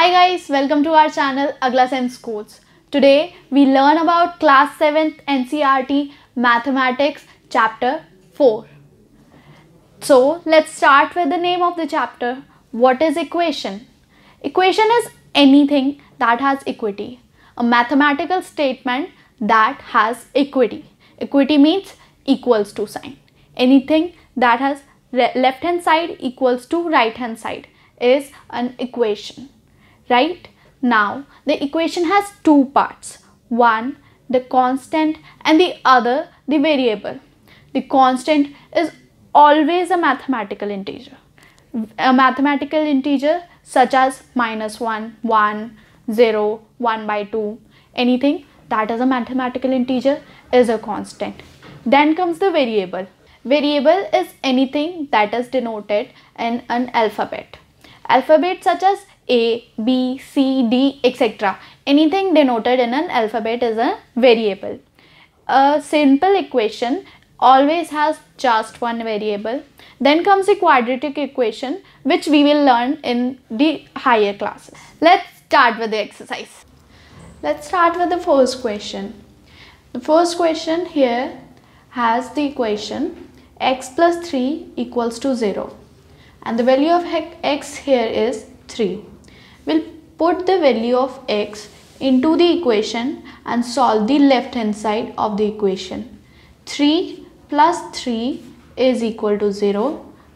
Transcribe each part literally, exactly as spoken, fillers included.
Hi guys, welcome to our channel AglaSem Schools. Today we learn about class seventh N C E R T Mathematics chapter four. So let's start with the name of the chapter. What is equation? Equation is anything that has equity. A mathematical statement that has equity. Equity means equals to sign. Anything that has left hand side equals to right hand side is an equation. Right? Now the equation has two parts. One, the constant, and the other, the variable. The constant is always a mathematical integer. A mathematical integer such as minus one, one, zero, one by two, anything that is a mathematical integer is a constant. Then comes the variable. Variable is anything that is denoted in an alphabet. Alphabet such as A, B, C, D, et cetera. Anything denoted in an alphabet is a variable. A simple equation always has just one variable. Then comes the quadratic equation, which we will learn in the higher classes. Let's start with the exercise. Let's start with the first question. The first question here has the equation x plus three equals to zero. And the value of x here is three. We'll put the value of x into the equation and solve the left hand side of the equation. three plus three is equal to zero.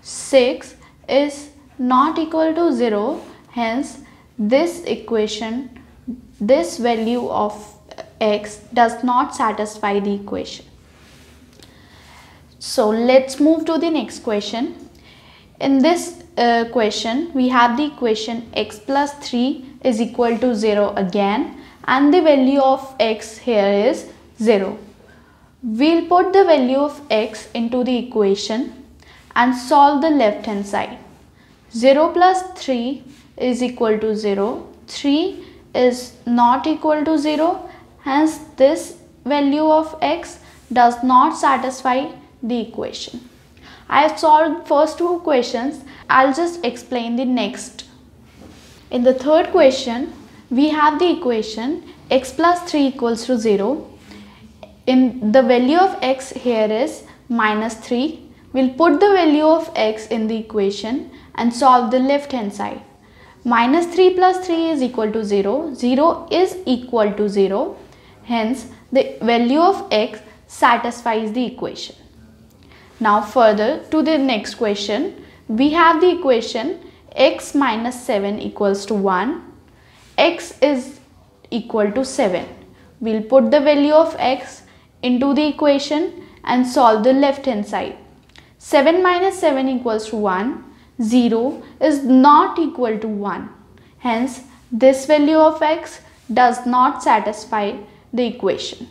six is not equal to zero. Hence, this equation, this value of x does not satisfy the equation. So, let's move to the next question. In this uh, question, we have the equation x plus three is equal to zero again, and the value of x here is zero. We'll put the value of x into the equation and solve the left hand side. zero plus three is equal to zero. three is not equal to zero. Hence, this value of x does not satisfy the equation. I have solved first two questions. I'll just explain the next. In the third question, we have the equation x plus three equals to zero. In the value of x here is minus three. We'll put the value of x in the equation and solve the left hand side. minus three plus three is equal to zero. zero is equal to zero. Hence, the value of x satisfies the equation. Now further to the next question, we have the equation x minus seven equals to one. x is equal to seven. We'll put the value of x into the equation and solve the left hand side. seven minus seven equals to one. zero is not equal to one. Hence, this value of x does not satisfy the equation.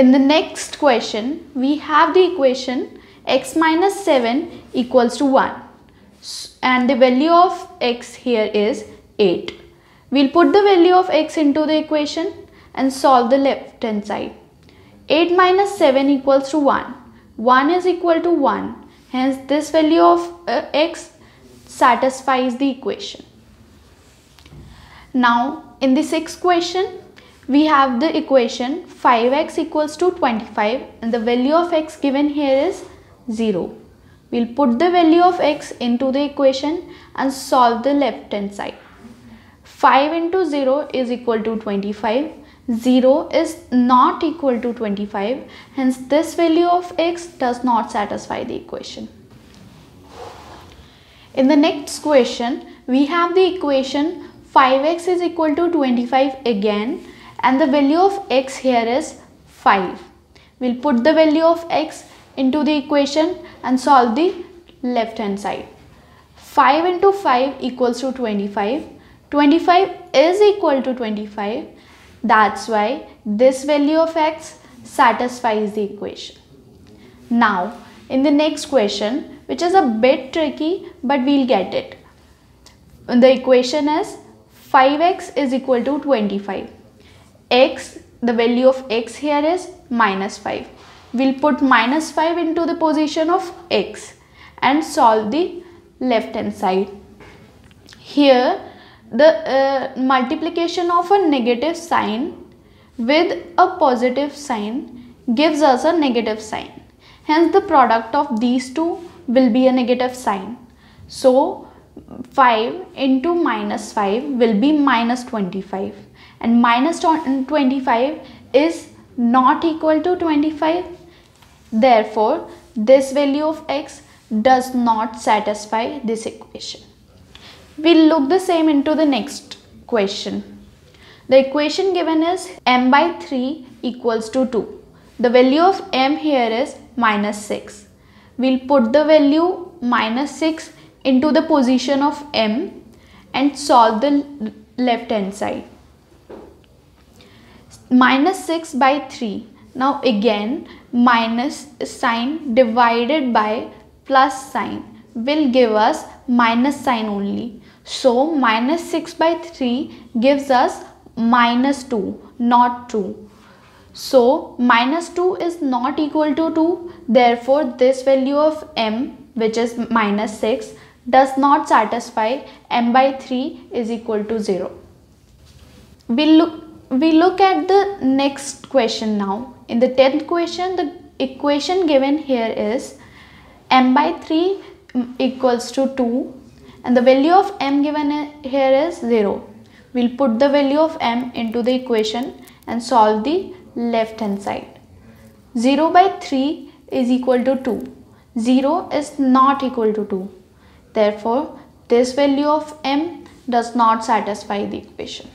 In the next question, we have the equation x minus seven equals to one. And the value of x here is eight. We'll put the value of x into the equation and solve the left hand side. eight minus seven equals to one. one is equal to one. Hence, this value of uh, x satisfies the equation. Now, in the sixth question, we have the equation five x equals to twenty-five, and the value of x given here is zero. We'll put the value of x into the equation and solve the left hand side. five into zero is equal to twenty-five. zero is not equal to twenty-five. Hence, this value of x does not satisfy the equation. In the next question, we have the equation five x is equal to twenty-five again, and the value of x here is five. We'll put the value of x into the equation and solve the left hand side. five into five equals to twenty-five. twenty-five is equal to twenty-five. That's why this value of x satisfies the equation. Now, in the next question, which is a bit tricky, but we'll get it. The equation is five x is equal to twenty-five. X, the value of x here is minus five. We'll put minus five into the position of x and solve the left hand side. Here, the uh, multiplication of a negative sign with a positive sign gives us a negative sign. Hence, the product of these two will be a negative sign. So, five into minus five will be minus twenty-five, and minus twenty-five is not equal to twenty-five. Therefore, this value of x does not satisfy this equation. We'll look the same into the next question. The equation given is m by three equals to two. The value of m here is minus six. We'll put the value minus six into the position of m and solve the left hand side. Minus six by three. Now again, minus sign divided by plus sign will give us minus sign only. So minus six by three gives us minus two, not two. So minus two is not equal to two. Therefore, this value of m, which is minus six, does not satisfy m by three is equal to zero. We look, we look at the next question now. In the tenth question, the equation given here is m by three equals to two, and the value of m given here is zero. We'll put the value of m into the equation and solve the left hand side. zero by three is equal to two. zero is not equal to two. Therefore, this value of m does not satisfy the equation.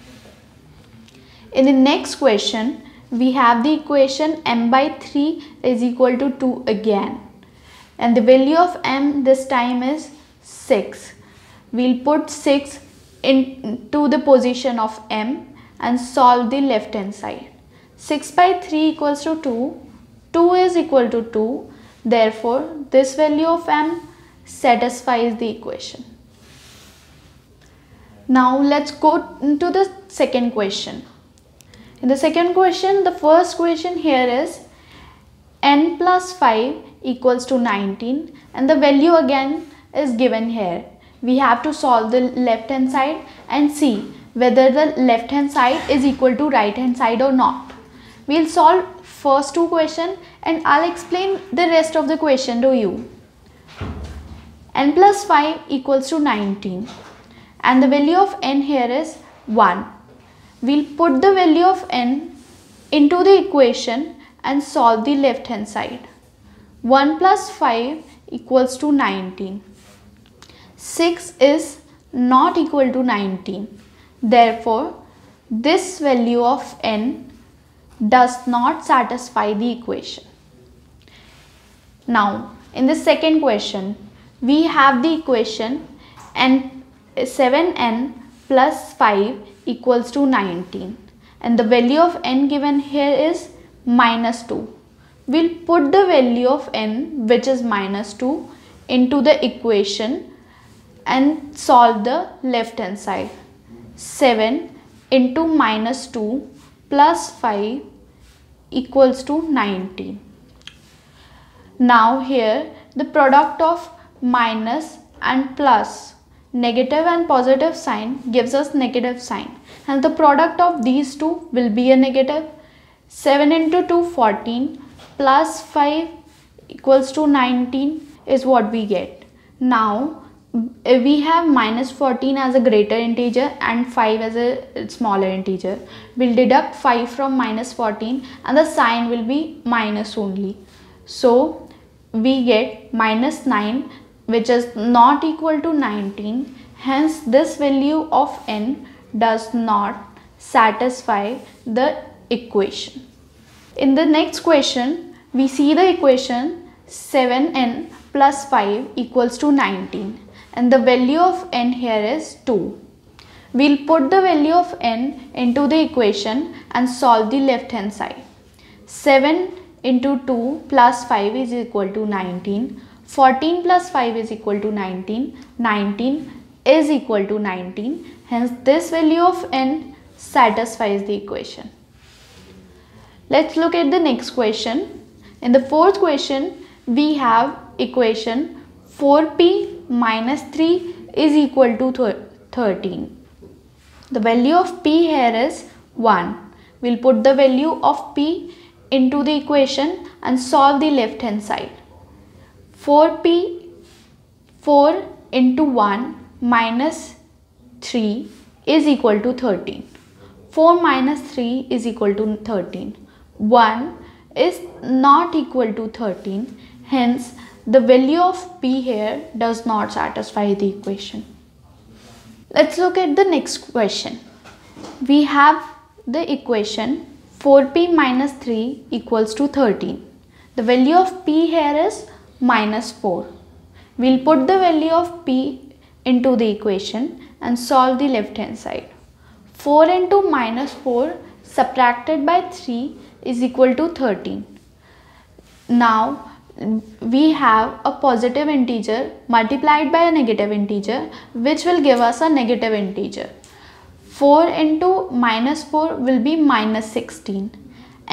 In the next question, we have the equation m by three is equal to two again, and the value of m this time is six. We'll put six into the position of m and solve the left hand side. six by three equals to two. two is equal to two. Therefore, this value of m satisfies the equation. Now let's go into the second question. In the second question, the first question here is n plus five equals to nineteen, and the value again is given here. We have to solve the left hand side and see whether the left hand side is equal to right hand side or not. We'll solve first two questions and I'll explain the rest of the question to you. n plus five equals to nineteen, and the value of n here is one. We'll put the value of n into the equation and solve the left hand side. one plus five equals to nineteen. six is not equal to nineteen. Therefore, this value of n does not satisfy the equation. Now, in the second question, we have the equation n seven n plus five equals to nineteen, and the value of n given here is minus two. We'll put the value of n, which is minus two, into the equation and solve the left hand side. seven into minus two plus five equals to nineteen. Now here the product of minus and plus, negative and positive sign gives us negative sign, and the product of these two will be a negative. seven into two, fourteen, plus five equals to nineteen is what we get. Now we have minus fourteen as a greater integer and five as a smaller integer. We'll deduct five from minus fourteen, and the sign will be minus only. So we get minus nine, which is not equal to nineteen. Hence, this value of n does not satisfy the equation. In the next question, we see the equation seven n plus five equals to nineteen, and the value of n here is two. We'll put the value of n into the equation and solve the left hand side. seven into two plus five is equal to nineteen. fourteen plus five is equal to nineteen. nineteen is equal to nineteen. Hence, this value of n satisfies the equation. Let's look at the next question. In the fourth question, we have equation four p minus three is equal to thirteen. The value of P here is one. We'll put the value of P into the equation and solve the left hand side. four P, four into one minus three is equal to thirteen. four minus three is equal to thirteen. one is not equal to thirteen. Hence, the value of P here does not satisfy the equation. Let's look at the next question. We have the equation four P minus three equals to thirteen. The value of P here is minus four. We'll put the value of P into the equation and solve the left hand side. four into minus four subtracted by three is equal to thirteen. Now, we have a positive integer multiplied by a negative integer, which will give us a negative integer. four into minus four will be minus sixteen,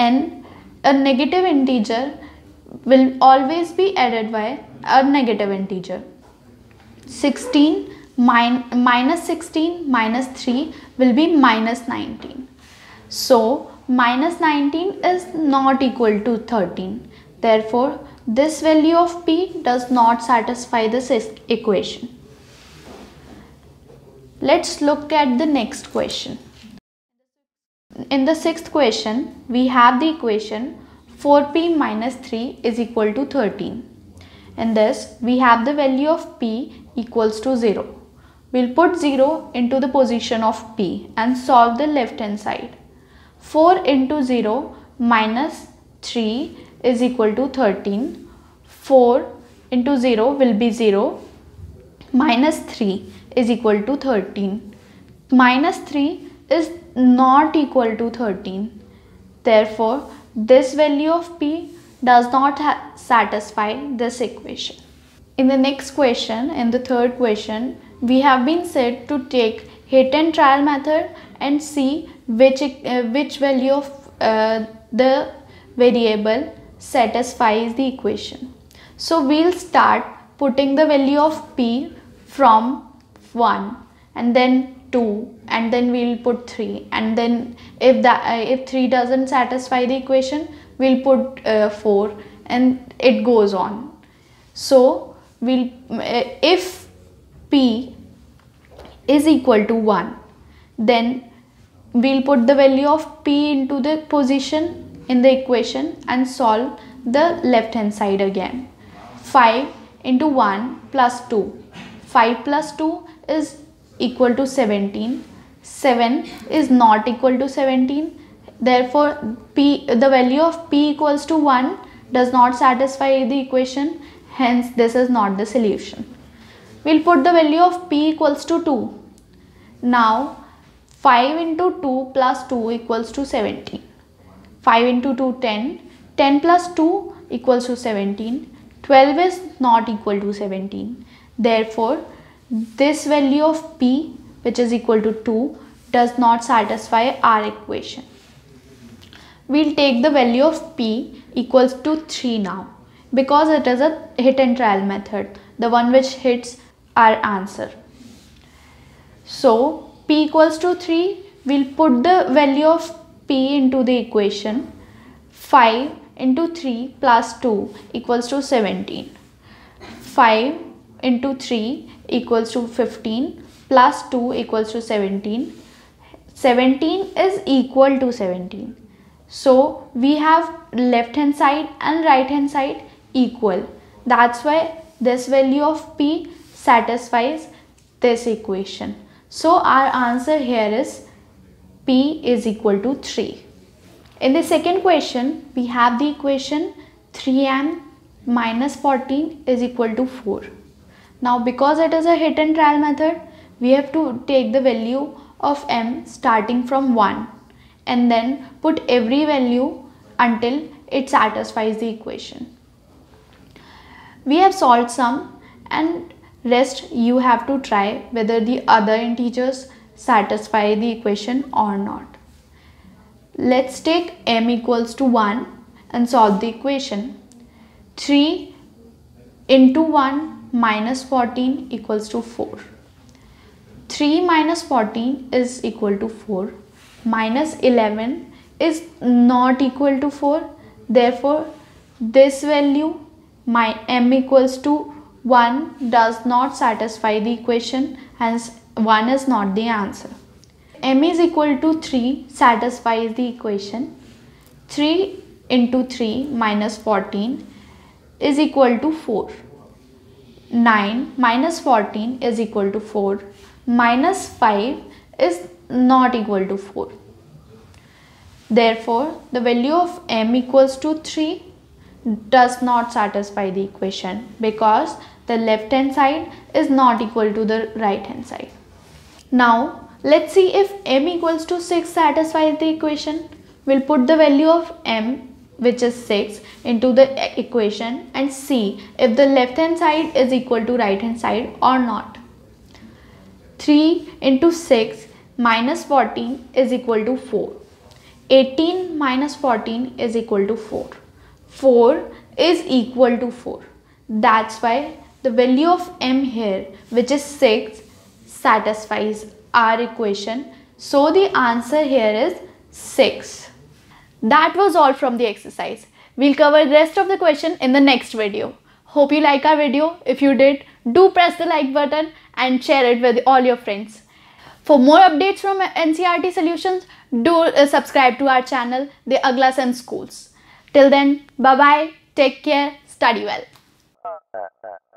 and a negative integer will always be added by a negative integer. sixteen min minus sixteen minus three will be minus nineteen. So minus nineteen is not equal to thirteen. Therefore, this value of P does not satisfy this equation. Let's look at the next question. In the sixth question, we have the equation four P minus three is equal to thirteen. In this, we have the value of P equals to zero. We'll put zero into the position of P and solve the left hand side. four into zero minus three is equal to thirteen. four into zero will be zero. Minus three is equal to thirteen. Minus three is not equal to thirteen. Therefore, this value of P does not satisfy this equation. In the next question, in the third question, we have been said to take hit and trial method and see which, uh, which value of uh, the variable satisfies the equation. So we'll start putting the value of P from one and then two, and then we'll put three, and then if that uh, if three doesn't satisfy the equation, we'll put uh, four, and it goes on. So we'll uh, if P is equal to one, then we'll put the value of P into the position in the equation and solve the left hand side again. five into one plus two. five plus two is equal to seventeen. seven is not equal to seventeen. Therefore, P, the value of P equals to one does not satisfy the equation. Hence, this is not the solution. We'll put the value of P equals to two. Now, five into two plus two equals to seventeen. five into two, ten. ten plus two equals to seventeen. twelve is not equal to seventeen. Therefore, this value of P, which is equal to two, does not satisfy our equation. We'll take the value of P equals to three now, because it is a hit and trial method, the one which hits our answer. So, P equals to three, we'll put the value of P into the equation. five into three plus two equals to seventeen. five into three equals to fifteen plus two equals to seventeen. seventeen is equal to seventeen. So we have left hand side and right hand side equal. That's why this value of P satisfies this equation. So our answer here is P is equal to three. In the second question, we have the equation three M minus fourteen is equal to four. Now, because it is a hit and trial method, we have to take the value of M starting from one and then put every value until it satisfies the equation. We have solved some, and rest you have to try whether the other integers satisfy the equation or not. Let's take M equals to one and solve the equation. three into one minus fourteen equals to four. three minus fourteen is equal to four. Minus eleven is not equal to four. Therefore, this value my m equals to one does not satisfy the equation, hence one is not the answer. M is equal to three satisfies the equation. three into three minus fourteen is equal to four. nine minus fourteen is equal to four. Minus five is not equal to four. Therefore, the value of m equals to three does not satisfy the equation because the left hand side is not equal to the right hand side. Now, let's see if m equals to six satisfies the equation. We'll put the value of m, which is six, into the equation and see if the left hand side is equal to right hand side or not. three into six minus fourteen is equal to four. eighteen minus fourteen is equal to four. four is equal to four. That's why the value of m here, which is six, satisfies our equation. So the answer here is six. That was all from the exercise. We'll cover the rest of the question in the next video. Hope you like our video. If you did, do press the like button and share it with all your friends. For more updates from N C E R T solutions, do subscribe to our channel, the AglaSem Schools. Till then, bye-bye, take care, study well.